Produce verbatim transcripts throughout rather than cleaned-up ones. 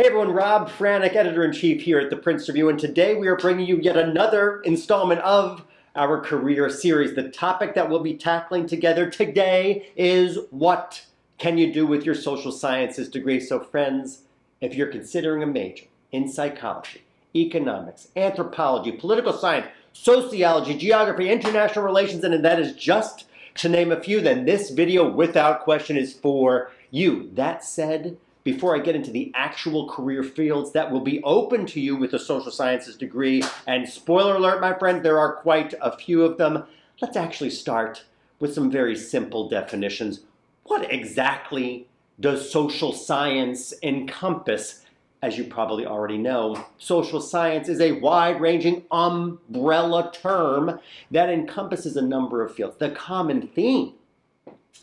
Hey everyone, Rob Franek, Editor-in-Chief here at The Princeton Review, and today we are bringing you yet another installment of our career series. The topic that we'll be tackling together today is what can you do with your social sciences degree? So friends, if you're considering a major in psychology, economics, anthropology, political science, sociology, geography, international relations, and that is just to name a few, then this video without question is for you. That said, before I get into the actual career fields that will be open to you with a social sciences degree, and spoiler alert, my friend, there are quite a few of them, let's actually start with some very simple definitions. What exactly does social science encompass? As you probably already know, social science is a wide-ranging umbrella term that encompasses a number of fields. The common theme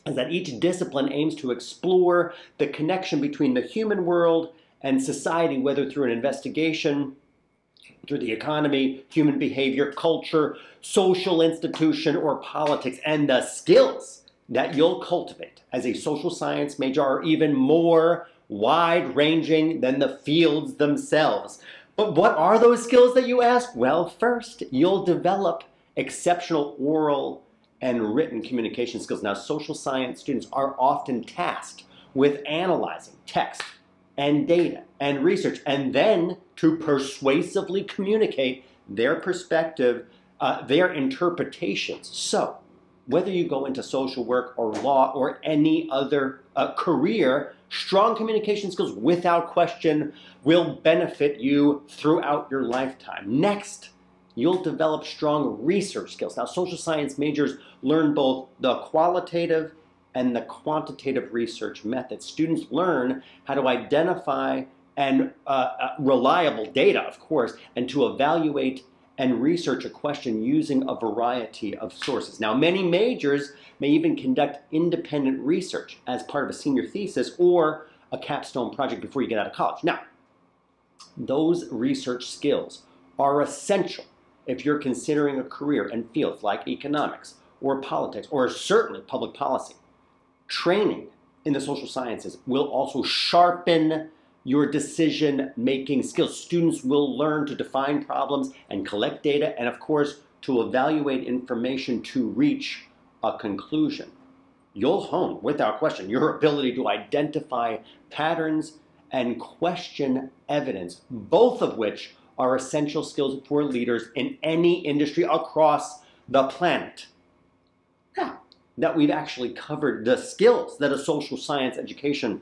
is that each discipline aims to explore the connection between the human world and society, whether through an investigation, through the economy, human behavior, culture, social institution, or politics. And the skills that you'll cultivate as a social science major are even more wide-ranging than the fields themselves. But what are those skills that you ask? Well, first, you'll develop exceptional oral and written communication skills. Now, social science students are often tasked with analyzing text and data and research, and then to persuasively communicate their perspective, uh, their interpretations. So, whether you go into social work or law or any other uh, career, strong communication skills, without question, will benefit you throughout your lifetime. Next, you'll develop strong research skills. Now, social science majors learn both the qualitative and the quantitative research methods. Students learn how to identify and uh, uh, reliable data, of course, and to evaluate and research a question using a variety of sources. Now, many majors may even conduct independent research as part of a senior thesis or a capstone project before you get out of college. Now, those research skills are essential if you're considering a career in fields like economics or politics or certainly public policy. Training in the social sciences will also sharpen your decision-making skills. Students will learn to define problems and collect data, and of course, to evaluate information to reach a conclusion. You'll hone, without question, your ability to identify patterns and question evidence, both of which are essential skills for leaders in any industry across the planet. Now that we've actually covered the skills that a social science education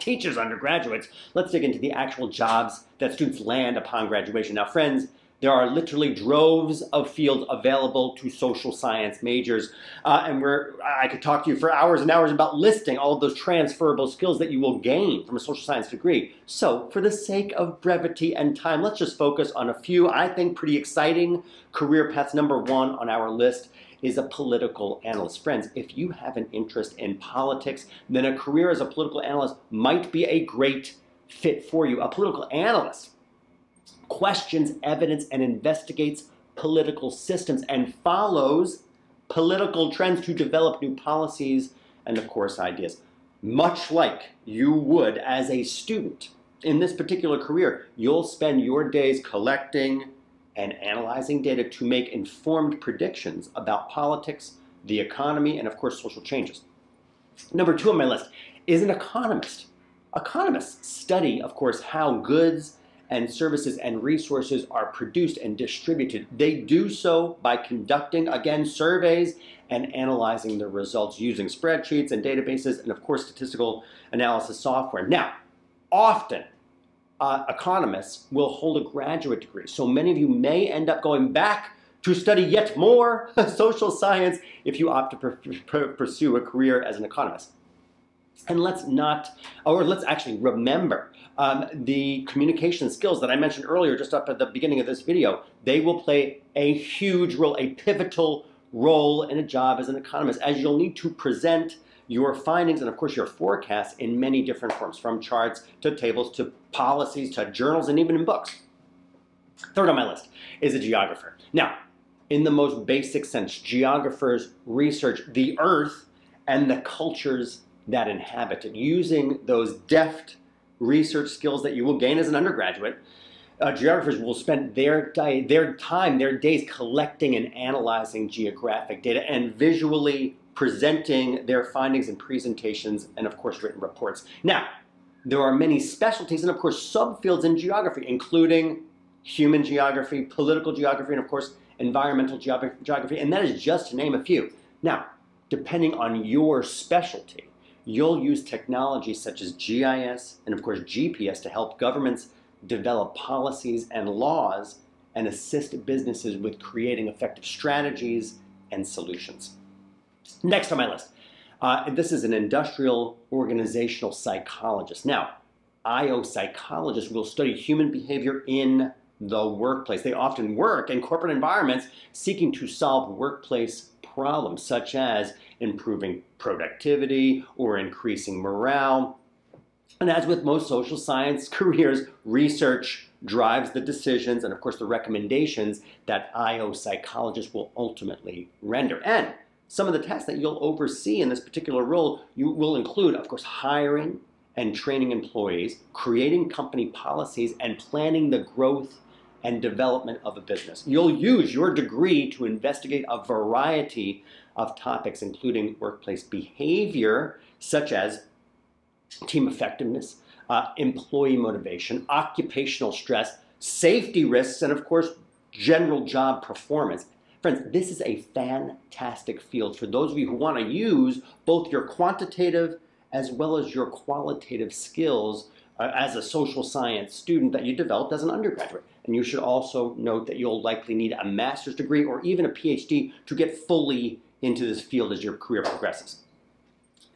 teaches undergraduates, let's dig into the actual jobs that students land upon graduation. Now, friends, there are literally droves of fields available to social science majors, uh, and we're, I could talk to you for hours and hours about listing all of those transferable skills that you will gain from a social science degree. So, for the sake of brevity and time, let's just focus on a few, I think, pretty exciting career paths. Number one on our list is a political analyst. Friends, if you have an interest in politics, then a career as a political analyst might be a great fit for you. A political analyst questions evidence and investigates political systems and follows political trends to develop new policies and, of course, ideas. Much like you would as a student in this particular career, you'll spend your days collecting and analyzing data to make informed predictions about politics, the economy, and of course, social changes. Number two on my list is an economist. Economists study, of course, how goods and services and resources are produced and distributed. They do so by conducting, again, surveys and analyzing the results using spreadsheets and databases and, of course, statistical analysis software. Now, often, Uh, economists will hold a graduate degree. So many of you may end up going back to study yet more social science if you opt to per per pursue a career as an economist. And let's not, or let's actually remember um, the communication skills that I mentioned earlier just up at the beginning of this video. They will play a huge role, a pivotal role in a job as an economist, as you'll need to present your findings and, of course, your forecasts in many different forms, from charts to tables to policies to journals and even in books. Third on my list is a geographer. Now, in the most basic sense, geographers research the earth and the cultures that inhabit it, using those deft research skills that you will gain as an undergraduate, uh, geographers will spend their, their time, their days collecting and analyzing geographic data and visually presenting their findings in presentations and, of course, written reports. Now, there are many specialties and, of course, subfields in geography, including human geography, political geography, and, of course, environmental geography, and that is just to name a few. Now, depending on your specialty, you'll use technologies such as G I S and, of course, G P S to help governments develop policies and laws and assist businesses with creating effective strategies and solutions. Next on my list, uh, this is an industrial organizational psychologist. Now, I O psychologists will study human behavior in the workplace. They often work in corporate environments seeking to solve workplace problems such as improving productivity or increasing morale. And as with most social science careers, research drives the decisions and, of course, the recommendations that I O psychologists will ultimately render. And some of the tasks that you'll oversee in this particular role you will include, of course, hiring and training employees, creating company policies, and planning the growth and development of a business. You'll use your degree to investigate a variety of topics, including workplace behavior, such as team effectiveness, uh, employee motivation, occupational stress, safety risks, and of course, general job performance. Friends, this is a fantastic field for those of you who want to use both your quantitative as well as your qualitative skills uh, as a social science student that you developed as an undergraduate. And you should also note that you'll likely need a master's degree or even a P H D to get fully into this field as your career progresses.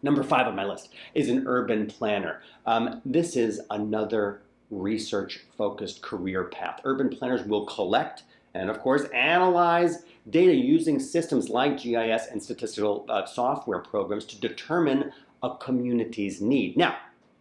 Number five on my list is an urban planner. Um, this is another research-focused career path. Urban planners will collect and, of course, analyze data using systems like G I S and statistical uh, software programs to determine a community's need. Now,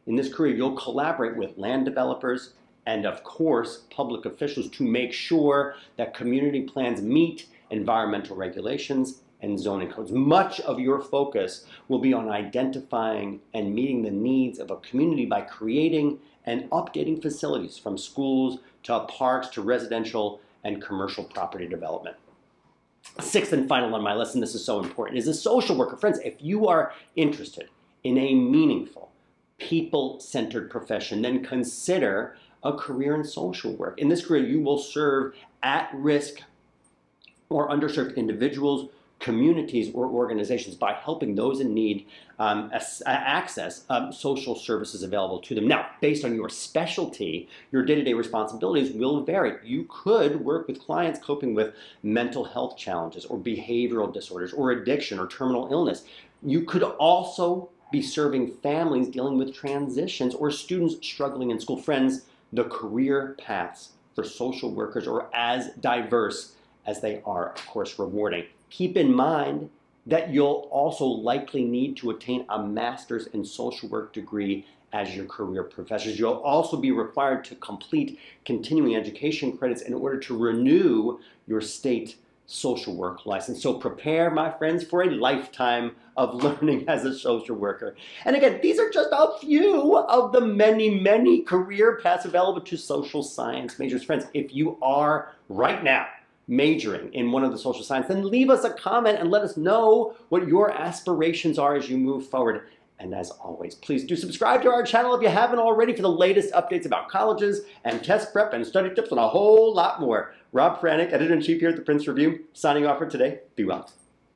in this career, you'll collaborate with land developers and, of course, public officials to make sure that community plans meet environmental regulations and zoning codes. Much of your focus will be on identifying and meeting the needs of a community by creating and updating facilities from schools to parks to residential and commercial property development. Sixth and final on my list, and this is so important, is a social worker. Friends, if you are interested in a meaningful, people-centered profession, then consider a career in social work. In this career, you will serve at-risk or underserved individuals, communities, or organizations by helping those in need um, access um, social services available to them. Now, based on your specialty, your day-to-day responsibilities will vary. You could work with clients coping with mental health challenges or behavioral disorders or addiction or terminal illness. You could also be serving families dealing with transitions or students struggling in school. Friends, the career paths for social workers are as diverse as they are, of course, rewarding. Keep in mind that you'll also likely need to attain a master's in social work degree as your career profession. You'll also be required to complete continuing education credits in order to renew your state social work license. So prepare, my friends, for a lifetime of learning as a social worker. And again, these are just a few of the many, many career paths available to social science majors. Friends, if you are right now majoring in one of the social sciences, then leave us a comment and let us know what your aspirations are as you move forward. And as always, please do subscribe to our channel if you haven't already for the latest updates about colleges and test prep and study tips and a whole lot more. Rob Franek, Editor-in-Chief here at The Princeton Review, signing off for today. Be well.